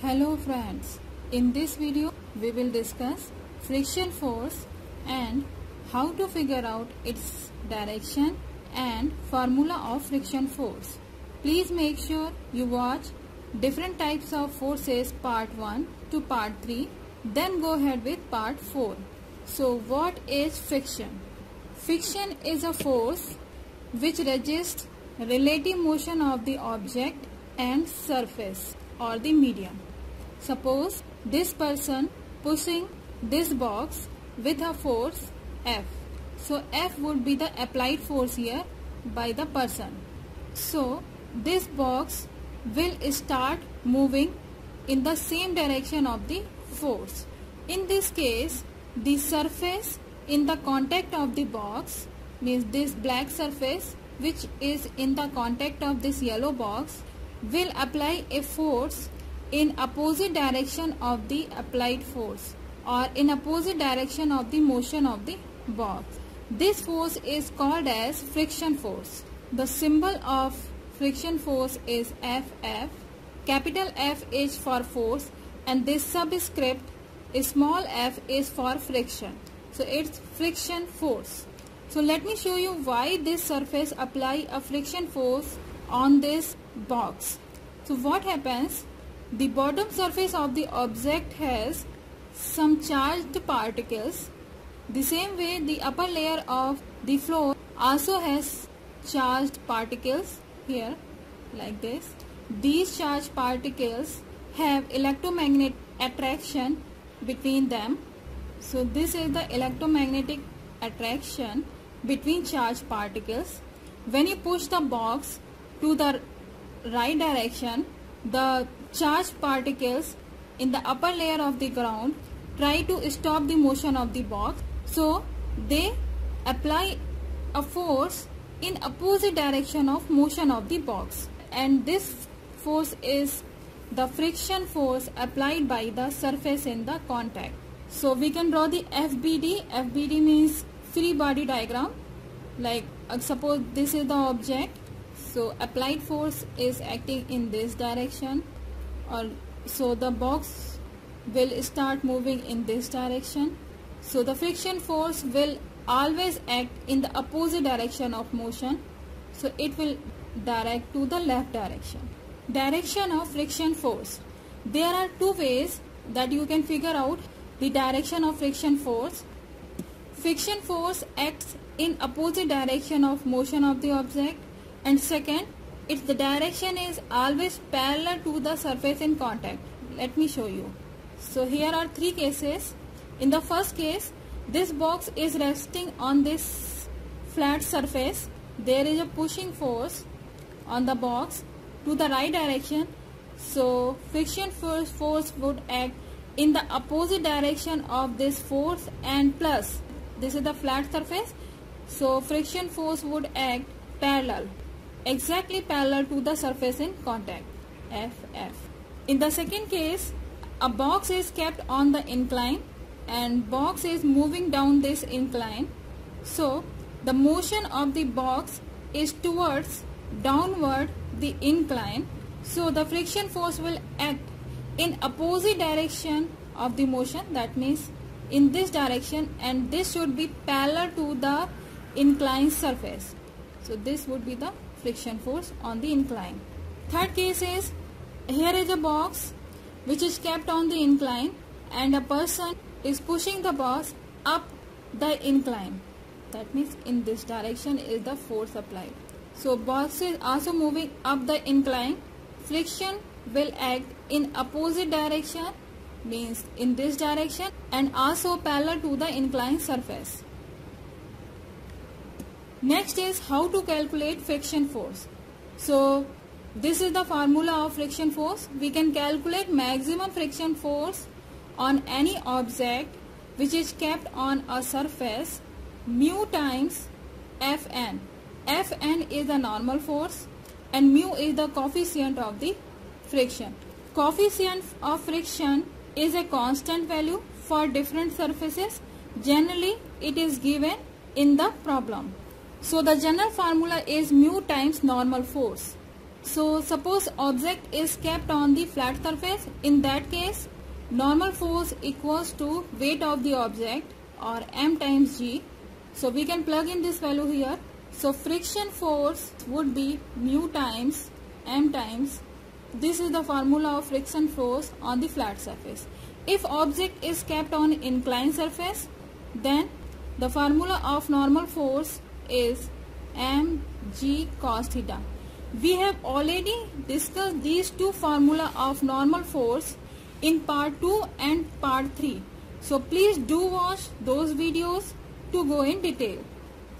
Hello friends, in this video we will discuss friction force and how to figure out its direction and formula of friction force. Please make sure you watch different types of forces part 1 to part 3, then go ahead with part 4. So what is friction? Friction is a force which resists relative motion of the object and surface or the medium. Suppose this person pushing this box with a force F. So F would be the applied force here by the person. So this box will start moving in the same direction of the force. In this case, the surface in the contact of the box, means this black surface which is in the contact of this yellow box, will apply a force in opposite direction of the applied force or in opposite direction of the motion of the box. This force is called as friction force. The symbol of friction force is FF. Capital F is for force and this subscript small f is for friction. So it's friction force. So let me show you why this surface apply a friction force on this box. So what happens? The bottom surface of the object has some charged particles. The same way the upper layer of the floor also has charged particles here like this. These charged particles have electromagnetic attraction between them. So this is the electromagnetic attraction between charged particles. When you push the box to the right direction, the charged particles in the upper layer of the ground try to stop the motion of the box. So they apply a force in opposite direction of motion of the box. And this force is the friction force applied by the surface in the contact. So we can draw the FBD. FBD means free body diagram. Like suppose this is the object. So applied force is acting in this direction, or so the box will start moving in this direction. So the friction force will always act in the opposite direction of motion. So it will direct to the left direction. Direction of friction force. There are two ways that you can figure out the direction of friction force. Friction force acts in opposite direction of motion of the object. And second, if the direction is always parallel to the surface in contact. Let me show you. So here are three cases. In the first case, this box is resting on this flat surface. There is a pushing force on the box to the right direction. So friction force would act in the opposite direction of this force, and plus this is the flat surface. So friction force would act parallel, exactly parallel to the surface in contact, FF. In the second case, a box is kept on the incline and box is moving down this incline. So the motion of the box is towards downward the incline. So the friction force will act in opposite direction of the motion, that means in this direction, and this should be parallel to the inclined surface. So this would be the friction force on the incline. Third case is, here is a box which is kept on the incline and a person is pushing the box up the incline. That means in this direction is the force applied. So box is also moving up the incline. Friction will act in opposite direction, means in this direction, and also parallel to the inclined surface. Next is how to calculate friction force. So this is the formula of friction force. We can calculate maximum friction force on any object which is kept on a surface, mu times Fn. Fn is the normal force and mu is the coefficient of the friction. Coefficient of friction is a constant value for different surfaces. Generally it is given in the problem. So the general formula is mu times normal force. So suppose object is kept on the flat surface. In that case, normal force equals to weight of the object or m times g. So we can plug in this value here. So friction force would be mu times m times. This is the formula of friction force on the flat surface. If object is kept on inclined surface, then the formula of normal force is mg cos theta. We have already discussed these two formula of normal force in part 2 and part 3. So please do watch those videos to go in detail.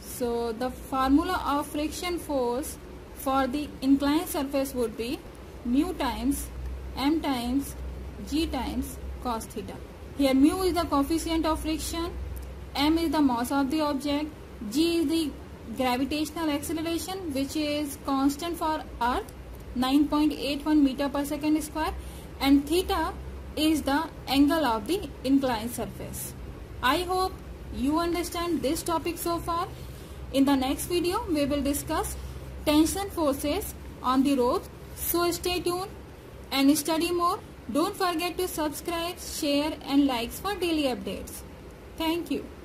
So the formula of friction force for the inclined surface would be mu times m times g times cos theta. Here mu is the coefficient of friction, m is the mass of the object, g is the gravitational acceleration which is constant for Earth, 9.81 meter per second square, and theta is the angle of the inclined surface. I hope you understand this topic so far. In the next video we will discuss tension forces on the rope. So stay tuned and study more. Don't forget to subscribe, share and likes for daily updates. Thank you.